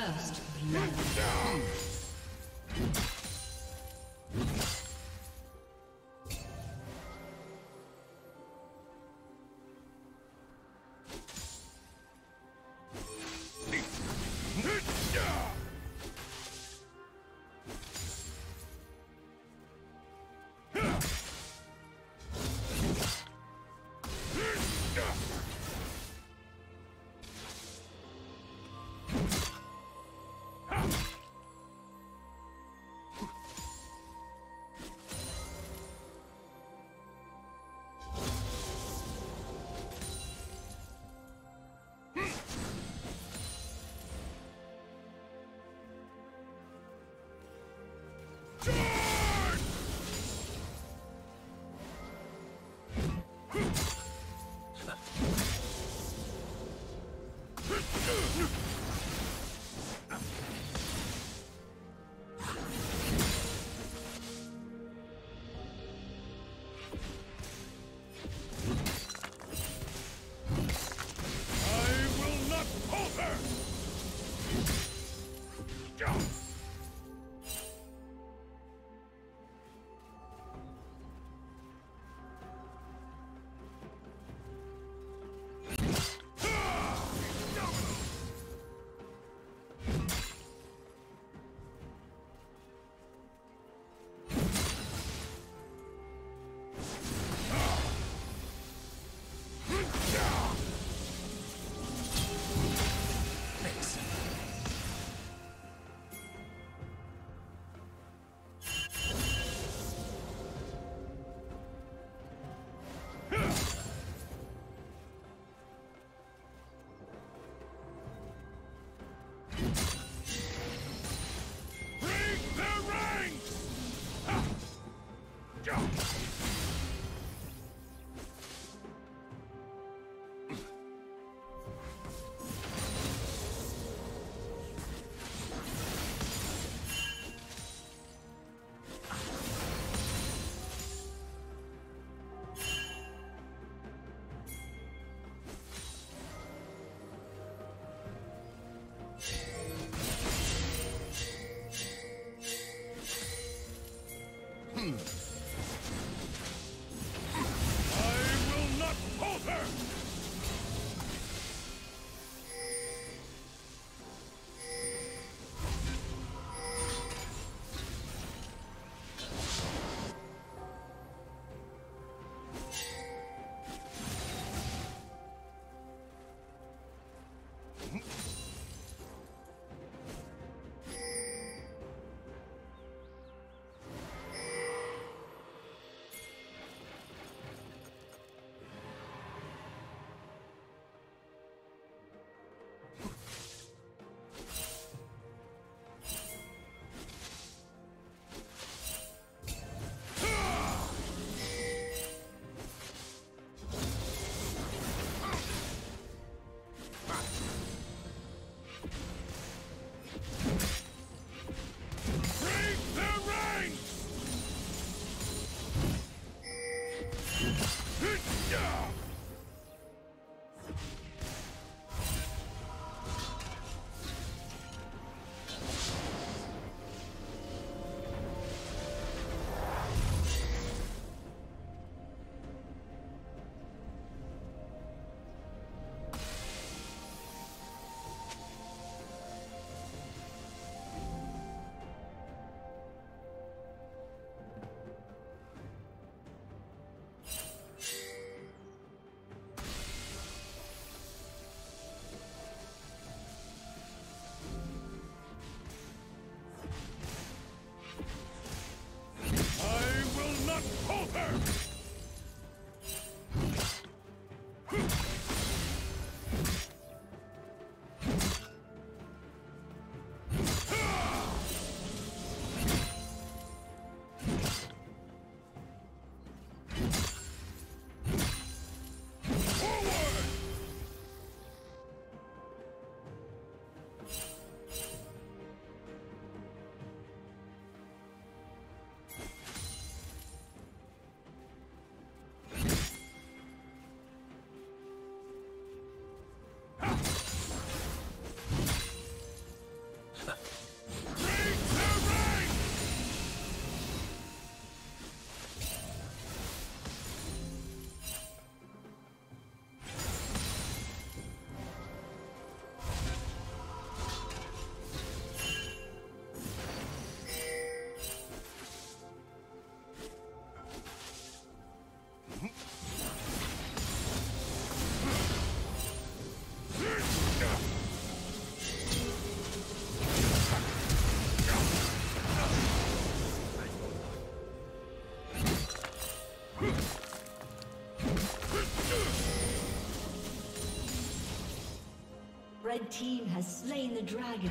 First blood. Red team has slain the dragon.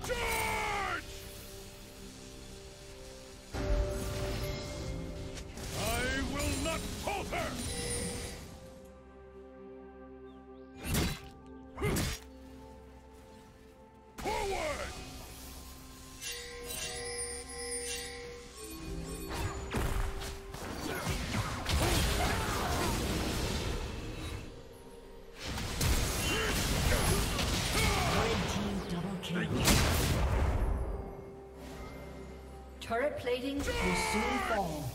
Charge! I will not falter! Turret plating will soon fall.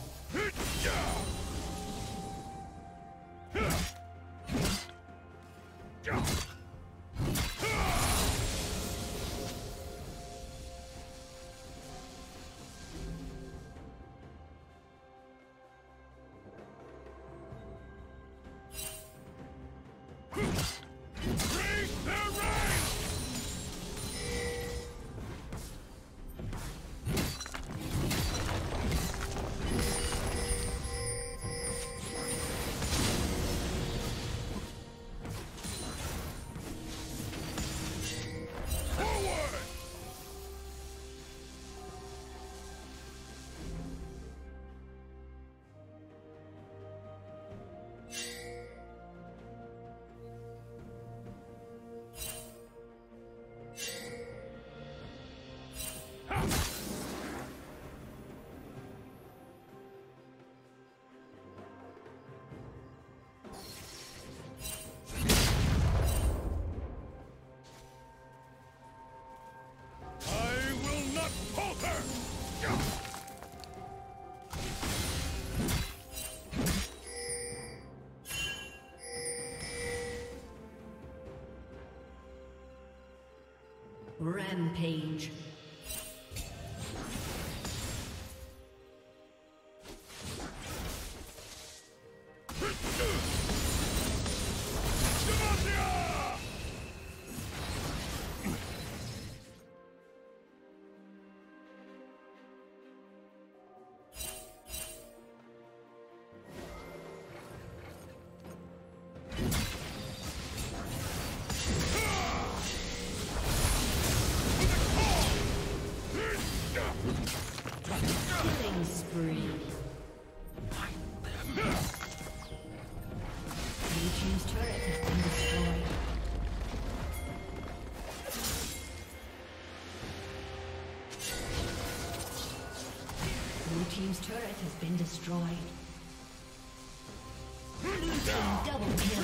Rampage. Team's turret has been destroyed. Blue team double kill.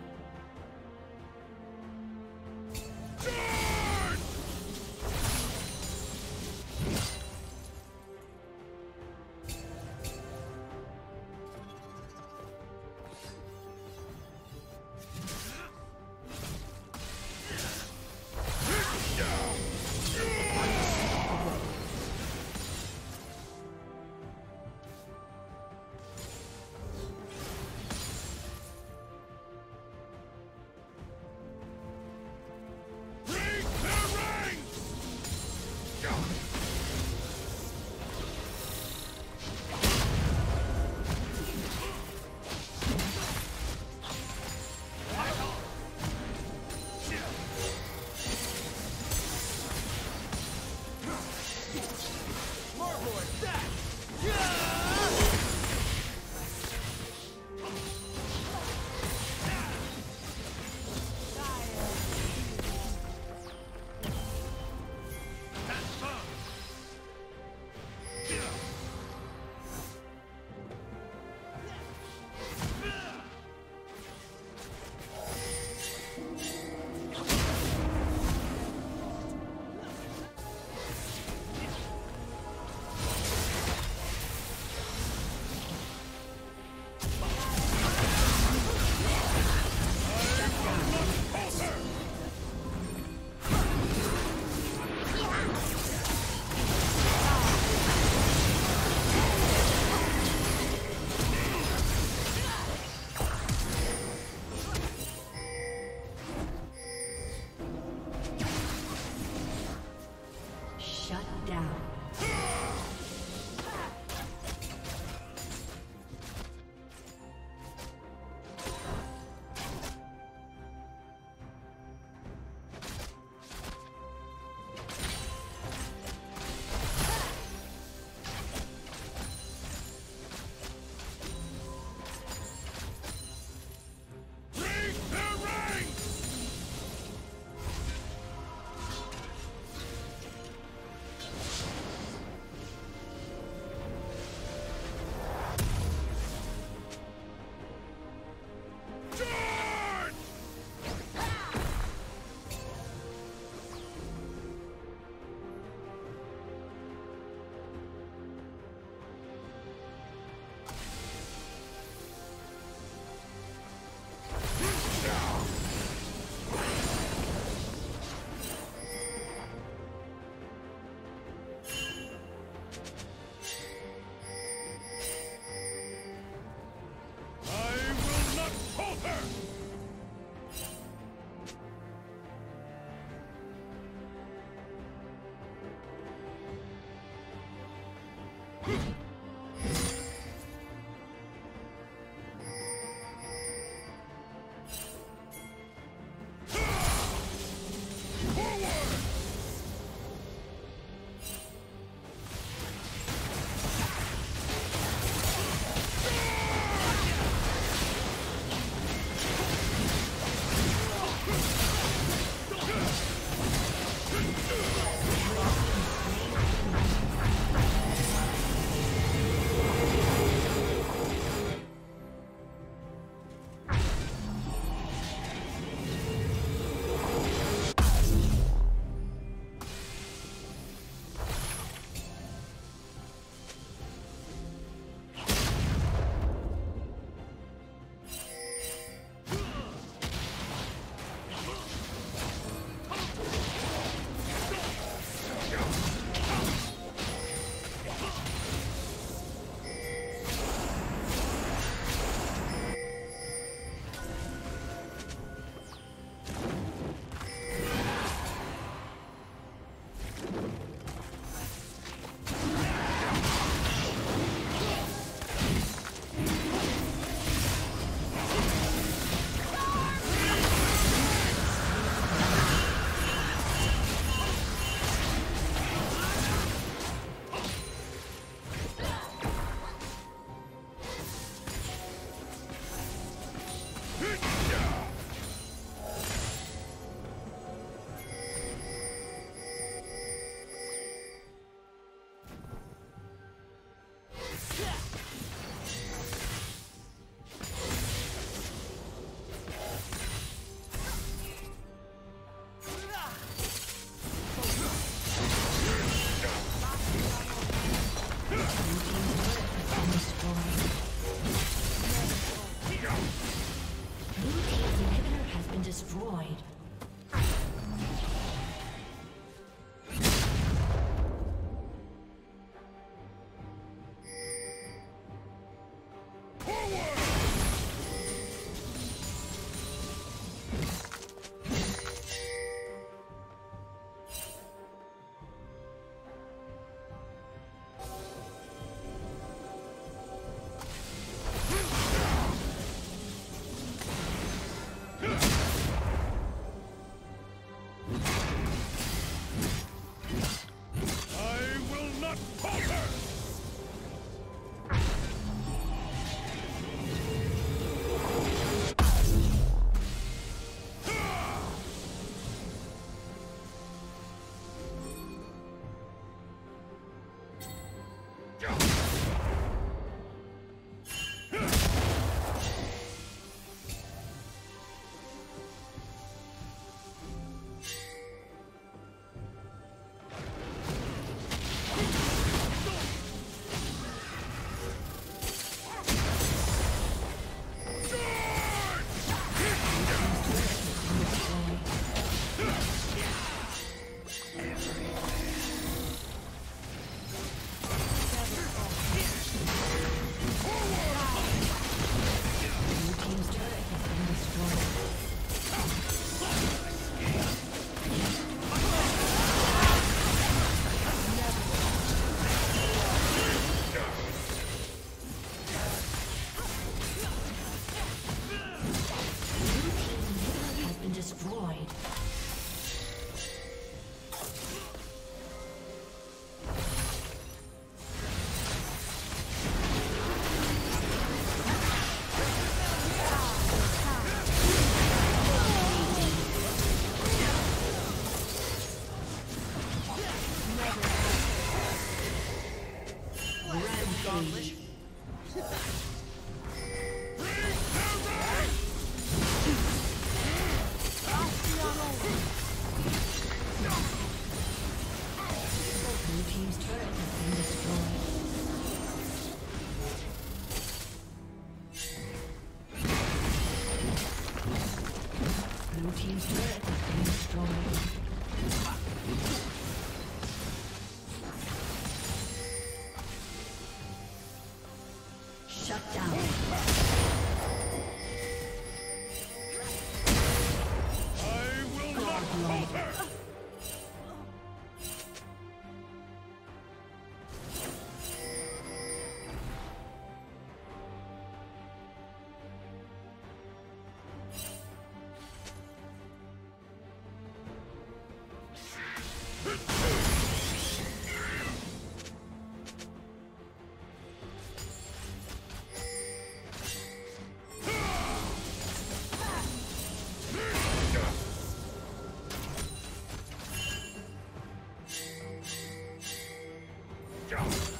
Over! Go!